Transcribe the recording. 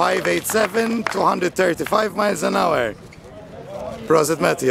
587, 235 miles an hour. Prosit Matthew.